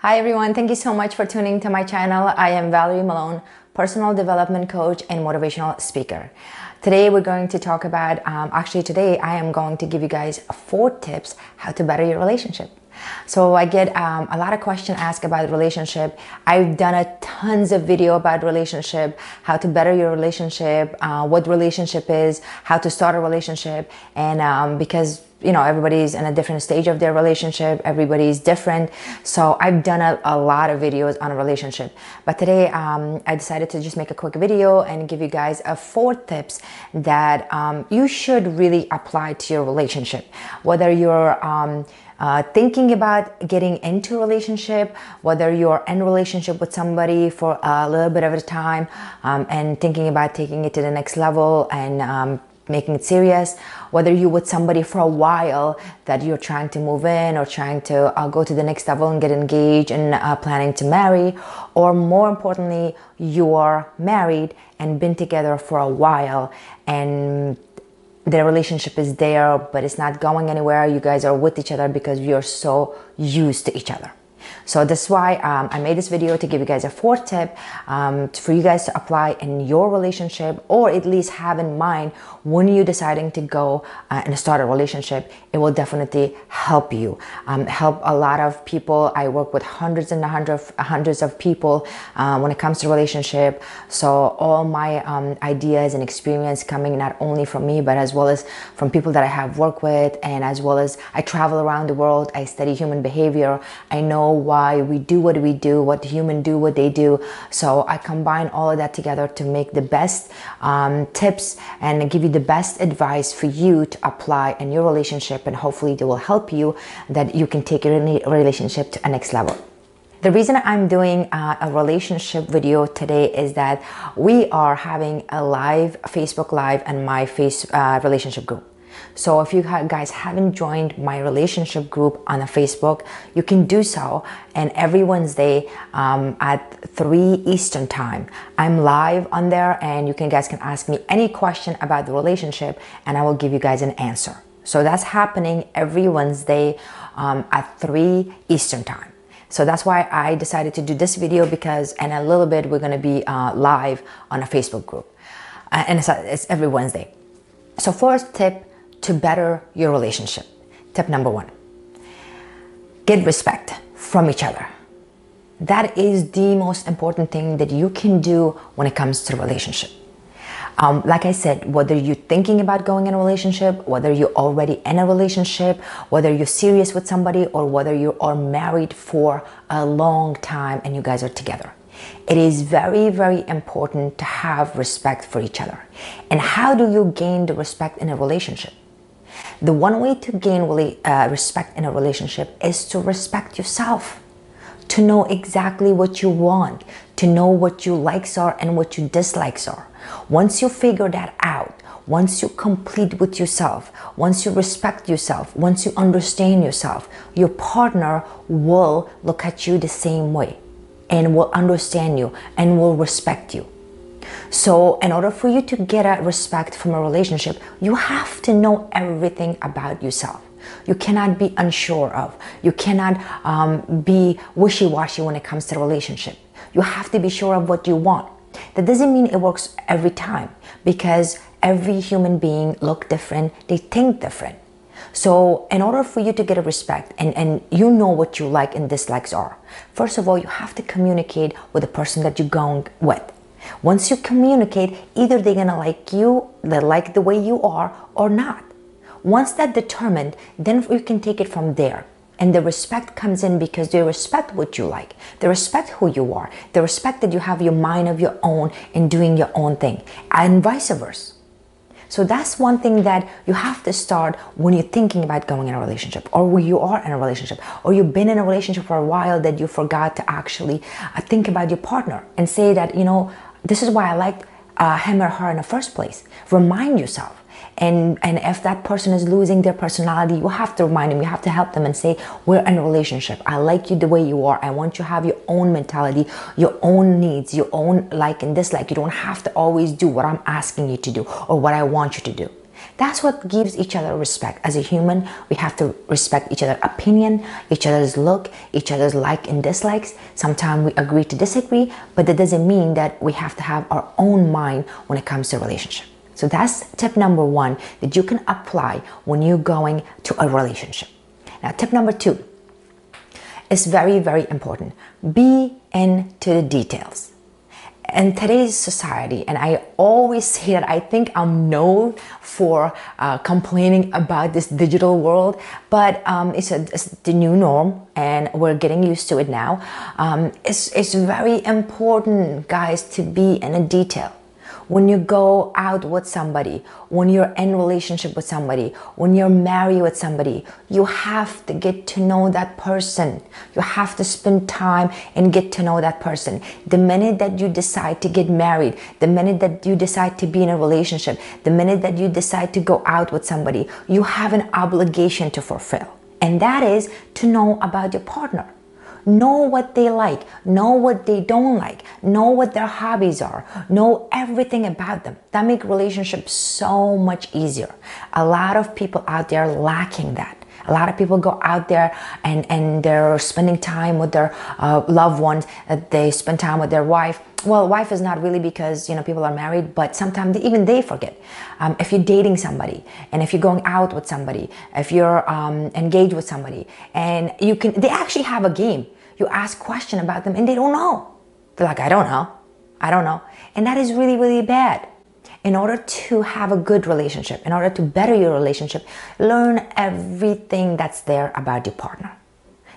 Hi everyone, thank you so much for tuning to my channel. I am Valery Molone, personal development coach and motivational speaker. Today we're going to talk about, actually today I am going to give you guys 4 tips how to better your relationship. So I get a lot of questions asked about relationship. I've done a tons of video about relationship, how to better your relationship, what relationship is, how to start a relationship, and because you know everybody's in a different stage of their relationship, everybody's different. So I've done a lot of videos on a relationship, but today I decided to just make a quick video and give you guys 4 tips that you should really apply to your relationship, whether you're thinking about getting into a relationship, whether you're in a relationship with somebody for a little bit of a time and thinking about taking it to the next level and making it serious, whether you're with somebody for a while that you're trying to move in or trying to go to the next level and get engaged and planning to marry, or more importantly, you are married and been together for a while and their relationship is there, but it's not going anywhere. You guys are with each other because you're so used to each other. So that's why I made this video to give you guys a 4 tip for you guys to apply in your relationship, or at least have in mind when you're deciding to go and start a relationship. It will definitely help you. Help a lot of people. I work with hundreds of people when it comes to relationship. So all my ideas and experience coming not only from me, but as well as from people that I have worked with, and as well as I travel around the world. I study human behavior. I know why we do what we do, what humans do, what they do. So I combine all of that together to make the best tips and give you the best advice for you to apply in your relationship, and hopefully they will help you that you can take your relationship to a next level. The reason I'm doing a relationship video today is that we are having a live Facebook Live and my relationship group. So if you guys haven't joined my relationship group on Facebook, you can do so. And every Wednesday at 3 Eastern time, I'm live on there, and you guys can ask me any question about the relationship and I will give you guys an answer. So that's happening every Wednesday at 3 Eastern time. So that's why I decided to do this video, because in a little bit we're going to be live on a Facebook group. And it's every Wednesday. So first tip to better your relationship. Tip number 1, get respect from each other. That is the most important thing that you can do when it comes to relationship. Like I said, whether you're thinking about going in a relationship, whether you're already in a relationship, whether you're serious with somebody, or whether you are married for a long time and you guys are together. It is very, very important to have respect for each other. And how do you gain the respect in a relationship? The one way to gain respect in a relationship is to respect yourself, to know exactly what you want, to know what your likes are and what your dislikes are. Once you figure that out, once you complete with yourself, once you respect yourself, once you understand yourself, your partner will look at you the same way, and will understand you and will respect you. So in order for you to get a respect from a relationship, you have to know everything about yourself. You cannot be unsure of. You cannot be wishy-washy when it comes to a relationship. You have to be sure of what you want. That doesn't mean it works every time, because every human being looks different, they think different. So in order for you to get a respect and you know what you like and dislikes are, first of all, you have to communicate with the person that you're going with. Once you communicate, either they're gonna like you, they like the way you are, or not. Once that's determined, then you can take it from there. And the respect comes in because they respect what you like. They respect who you are. They respect that you have your mind of your own and doing your own thing, and vice versa. So that's one thing that you have to start when you're thinking about going in a relationship, or when you are in a relationship, or you've been in a relationship for a while that you forgot to actually think about your partner and say that, you know, this is why I liked him or her in the first place. Remind yourself. And if that person is losing their personality, you have to remind them, you have to help them and say, we're in a relationship. I like you the way you are. I want you to have your own mentality, your own needs, your own like and dislike. You don't have to always do what I'm asking you to do or what I want you to do. That's what gives each other respect. As a human, we have to respect each other's opinion, each other's look, each other's like and dislikes. Sometimes we agree to disagree, but that doesn't mean that we have to have our own mind when it comes to relationship. So that's tip number one that you can apply when you're going to a relationship. Now, tip number two is very, very important. Be into the details. In today's society, and I always say that I think I'm known for complaining about this digital world, but it's the new norm and we're getting used to it now. It's very important, guys, to be in a detail. When you go out with somebody, when you're in a relationship with somebody, when you're married with somebody, you have to get to know that person. You have to spend time and get to know that person. The minute that you decide to get married, the minute that you decide to be in a relationship, the minute that you decide to go out with somebody, you have an obligation to fulfill. And that is to know about your partner. Know what they like, know what they don't like, know what their hobbies are, know everything about them. That makes relationships so much easier. A lot of people out there lacking that. A lot of people go out there and they're spending time with their loved ones, they spend time with their wife. Well, wife is not really because, you know, people are married, but sometimes even they forget. If you're dating somebody and if you're going out with somebody, if you're engaged with somebody, and they actually have a game. You ask questions about them and they don't know. They're like, I don't know. And that is really, really bad. In order to have a good relationship, in order to better your relationship, learn everything that's there about your partner.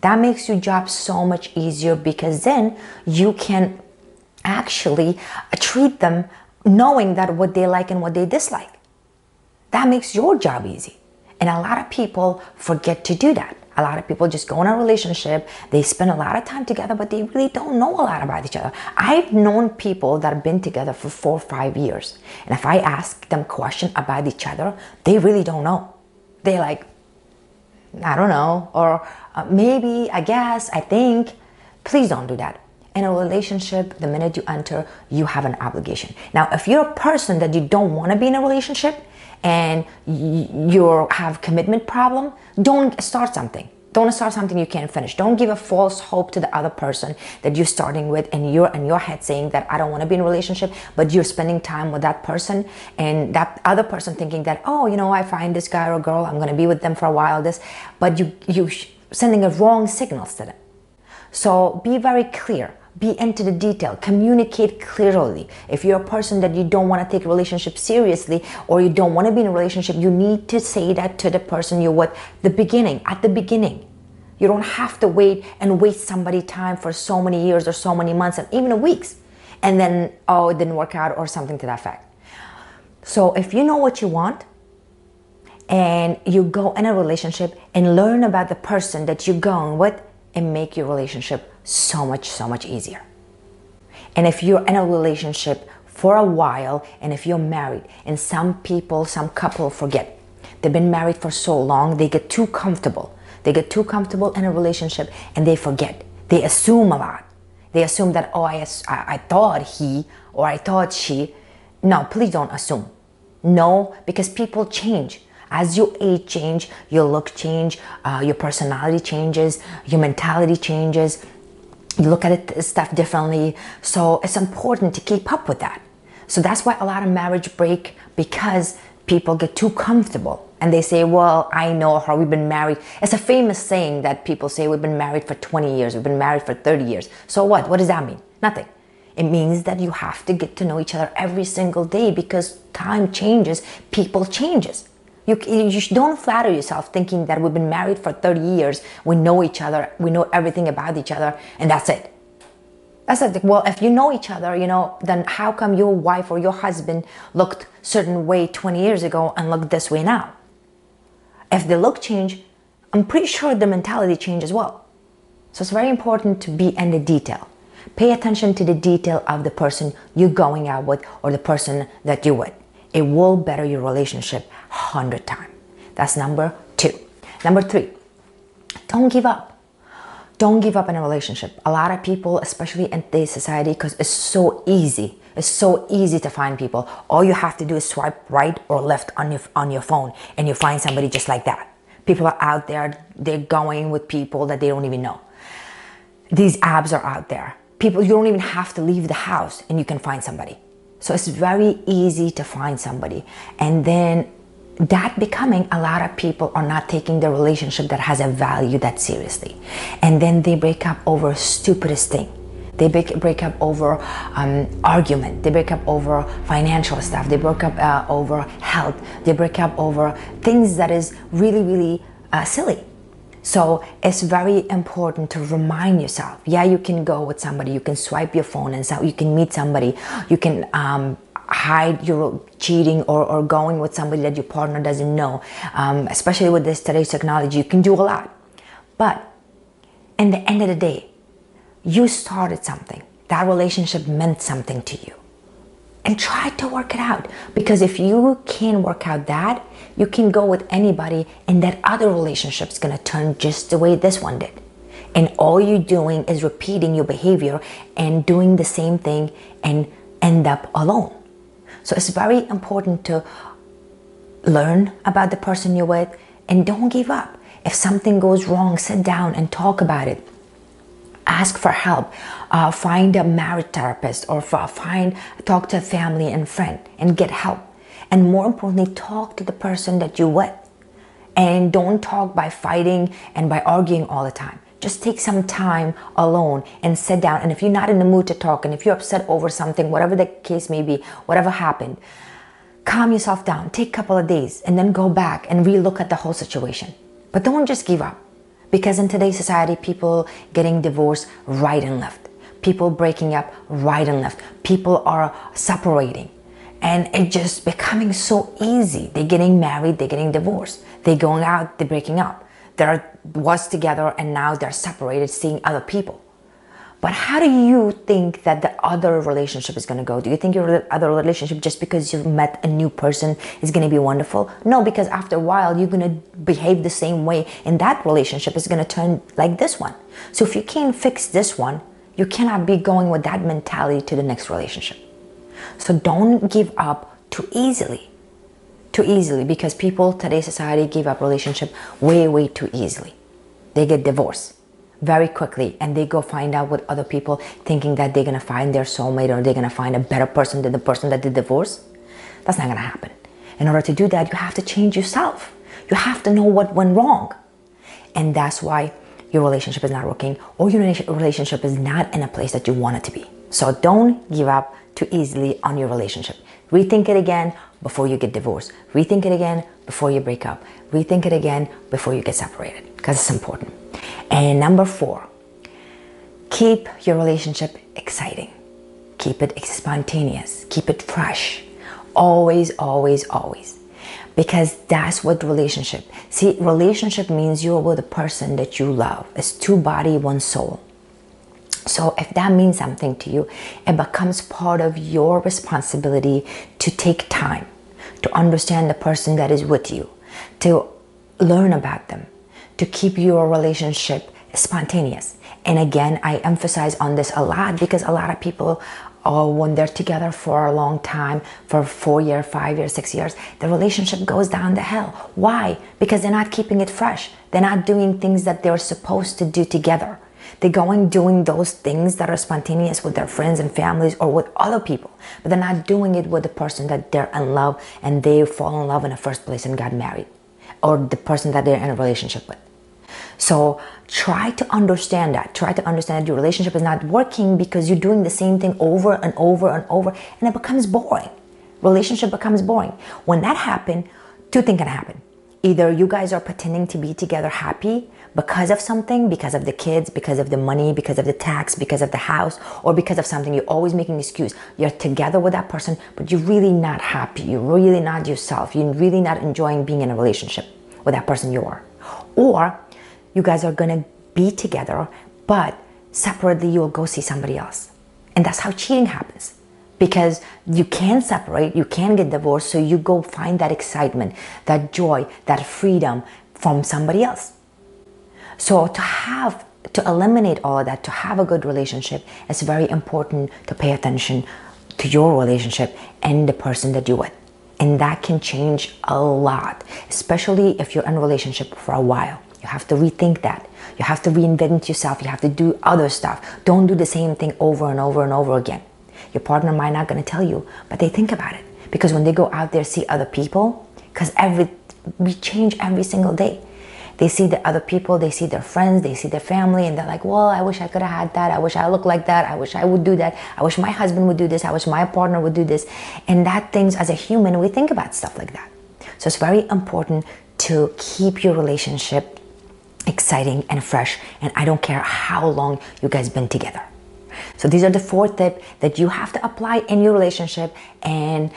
That makes your job so much easier because then you can actually treat them knowing that what they like and what they dislike. That makes your job easy. And a lot of people forget to do that. A lot of people just go in a relationship, they spend a lot of time together, but they really don't know a lot about each other. I've known people that have been together for 4 or 5 years. And if I ask them questions about each other, they really don't know. They're like, I don't know, or maybe, I guess, I think. Please don't do that. In a relationship, the minute you enter, you have an obligation. Now, if you're a person that you don't want to be in a relationship, and you have commitment problem, don't start something. Don't start something you can't finish. Don't give a false hope to the other person that you're starting with and you're in your head saying that I don't want to be in a relationship, but you're spending time with that person and that other person thinking that, oh, you know, I find this guy or girl, I'm going to be with them for a while, but you're sending a wrong signals to them. So be very clear. Be into the detail. Communicate clearly. If you're a person that you don't want to take a relationship seriously or you don't want to be in a relationship, you need to say that to the person you're with at the beginning. You don't have to wait and waste somebody's time for so many years or so many months and even weeks. And then, oh, it didn't work out or something to that effect. So if you know what you want and you go in a relationship and learn about the person that you're going with, and make your relationship so much easier. And if you're in a relationship for a while, and if you're married, and some couple forget, they've been married for so long, they get too comfortable. They get too comfortable in a relationship and they forget. They assume a lot. They assume that, oh, I thought he, or I thought she. No, please don't assume. No, because people change. As your age change, your look change, your personality changes, your mentality changes, you look at stuff differently. So it's important to keep up with that. So that's why a lot of marriage break, because people get too comfortable and they say, well, I know her, we've been married. It's a famous saying that people say, we've been married for 20 years, we've been married for 30 years. So what? What does that mean? Nothing. It means that you have to get to know each other every single day because time changes, people changes. You don't flatter yourself thinking that we've been married for 30 years, we know each other, we know everything about each other, and that's it. That's it. Well, if you know each other, you know, then how come your wife or your husband looked a certain way 20 years ago and look this way now? If the look change, I'm pretty sure the mentality change as well. So it's very important to be in the detail. Pay attention to the detail of the person you're going out with or the person that you're with. It will better your relationship 100 times. That's number 2. Number 3, don't give up. Don't give up in a relationship. A lot of people, especially in today's society, because it's so easy. It's so easy to find people. All you have to do is swipe right or left on your phone and you find somebody just like that. People are out there, they're going with people that they don't even know. These apps are out there. People, you don't even have to leave the house and you can find somebody. So it's very easy to find somebody. And then that becoming, a lot of people are not taking the relationship that has a value that seriously. And then they break up over stupidest thing. They break up over argument. They break up over financial stuff. They break up over health. They break up over things that is really, really silly. So it's very important to remind yourself, yeah, you can go with somebody, you can swipe your phone and so you can meet somebody, you can hide your cheating or going with somebody that your partner doesn't know. Especially with today's technology, you can do a lot. But in the end of the day, you started something. That relationship meant something to you. And try to work it out. Because if you can work out that, you can go with anybody and that other relationship's gonna turn just the way this one did. And all you're doing is repeating your behavior and doing the same thing and end up alone. So it's very important to learn about the person you're with and don't give up. If something goes wrong, sit down and talk about it. Ask for help, find a marriage therapist or talk to a family and friend and get help. And more importantly, talk to the person that you're with. And don't talk by fighting and by arguing all the time. Just take some time alone and sit down. And if you're not in the mood to talk and if you're upset over something, whatever the case may be, whatever happened, calm yourself down, take a couple of days and then go back and relook at the whole situation. But don't just give up. Because in today's society, people getting divorced right and left. People breaking up right and left. People are separating. And it's just becoming so easy. They're getting married, they're getting divorced. They're going out, they're breaking up. They was together and now they're separated, seeing other people. But how do you think that the other relationship is going to go? Do you think your other relationship, just because you've met a new person, is going to be wonderful? No, because after a while, you're going to behave the same way and that relationship is going to turn like this one. So if you can't fix this one, you cannot be going with that mentality to the next relationship. So don't give up too easily. Too easily, because people, today's society, give up relationship way, way too easily. They get divorced very quickly and they go find out with other people, thinking that they're gonna find their soulmate or they're gonna find a better person than the person that they divorced. That's not gonna happen. In order to do that, you have to change yourself. You have to know what went wrong. And that's why your relationship is not working or your relationship is not in a place that you want it to be. So don't give up too easily on your relationship. Rethink it again before you get divorced. Rethink it again before you break up. Rethink it again before you get separated, because it's important. And number 4, keep your relationship exciting. Keep it spontaneous. Keep it fresh. Always, always, always. Because that's what relationship. See, relationship means you're with a person that you love. It's 2 body, 1 soul. So if that means something to you, it becomes part of your responsibility to take time to understand the person that is with you, to learn about them, to keep your relationship spontaneous. And again, I emphasize on this a lot because a lot of people, when they're together for a long time, for 4 years, 5 years, 6 years, the relationship goes down the hill. Why? Because they're not keeping it fresh. They're not doing things that they're supposed to do together. They're going doing those things that are spontaneous with their friends and families or with other people, but they're not doing it with the person that they're in love and they fall in love in the first place and got married, or the person that they're in a relationship with. So try to understand that. Try to understand that your relationship is not working because you're doing the same thing over and over and over, and it becomes boring. Relationship becomes boring. When that happens, 2 things can happen. Either you guys are pretending to be together happy because of something, because of the kids, because of the money, because of the tax, because of the house, or because of something. You're always making excuses. You're together with that person, but you're really not happy. You're really not yourself. You're really not enjoying being in a relationship with that person you are. Or you guys are gonna be together, but separately you'll go see somebody else. And that's how cheating happens. Because you can separate, you can get divorced, so you go find that excitement, that joy, that freedom from somebody else. So to have to eliminate all of that, to have a good relationship, it's very important to pay attention to your relationship and the person that you're with. And that can change a lot, especially if you're in a relationship for a while. You have to rethink that. You have to reinvent yourself. You have to do other stuff. Don't do the same thing over and over and over again. Your partner might not gonna tell you, but they think about it. Because when they go out there, see other people, because we change every single day. They see the other people, they see their friends, they see their family, and they're like, well, I wish I could have had that. I wish I looked like that. I wish I would do that. I wish my husband would do this. I wish my partner would do this. And that things, as a human, we think about stuff like that. So it's very important to keep your relationship exciting and fresh. And I don't care how long you guys been together. So these are the 4 tips that you have to apply in your relationship and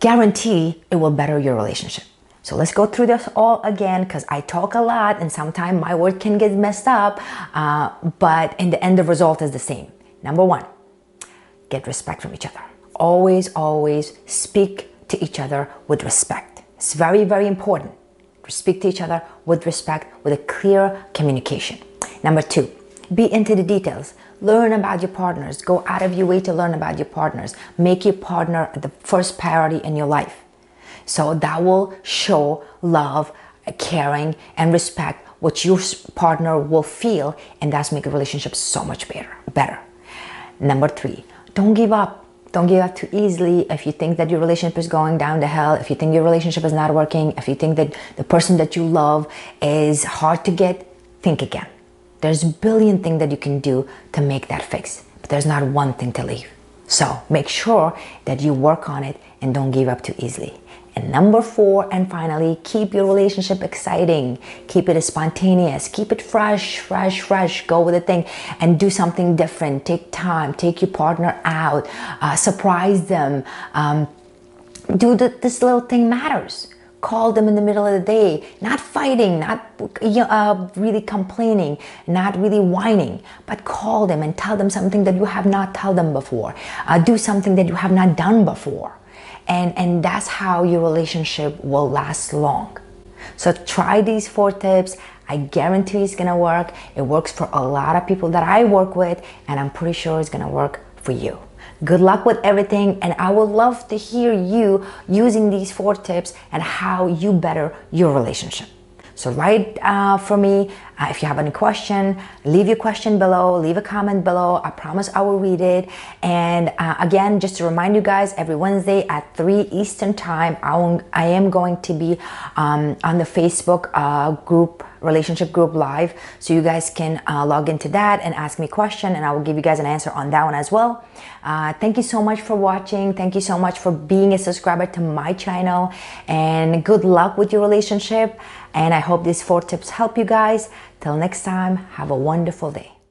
guarantee it will better your relationship. So let's go through this all again, because I talk a lot and sometimes my word can get messed up, but in the end, the result is the same. Number 1, get respect from each other. Always, always speak to each other with respect. It's very, very important. Speak to each other with respect, with a clear communication. Number 2, be into the details. Learn about your partners. Go out of your way to learn about your partners. Make your partner the first priority in your life. So that will show love, caring, and respect, what your partner will feel, and that's make a relationship so much better. Number 3, don't give up. Don't give up too easily. If you think that your relationship is going down the hill, if you think your relationship is not working, if you think that the person that you love is hard to get, think again. There's a billion things that you can do to make that fix, but there's not one thing to leave. So make sure that you work on it and don't give up too easily. And number 4, and finally, keep your relationship exciting. Keep it spontaneous. Keep it fresh, fresh, fresh. Go with the thing and do something different. Take time. Take your partner out. Surprise them. This little thing matters. Call them in the middle of the day, not fighting, not really complaining, not really whining, but call them and tell them something that you have not told them before. Do something that you have not done before. And that's how your relationship will last long. So try these 4 tips. I guarantee it's gonna work. It works for a lot of people that I work with, and I'm pretty sure it's gonna work for you. Good luck with everything, and I would love to hear you using these 4 tips and how you better your relationship. So write for me if you have any question. Leave your question below, leave a comment below. I promise I will read it. And again, just to remind you guys, every Wednesday at 3 Eastern time, I am going to be on the Facebook group, relationship group live. So you guys can log into that and ask me a question, and I will give you guys an answer on that one as well. Thank you so much for watching. Thank you so much for being a subscriber to my channel, and good luck with your relationship. And I hope these 4 tips help you guys. Till next time, have a wonderful day.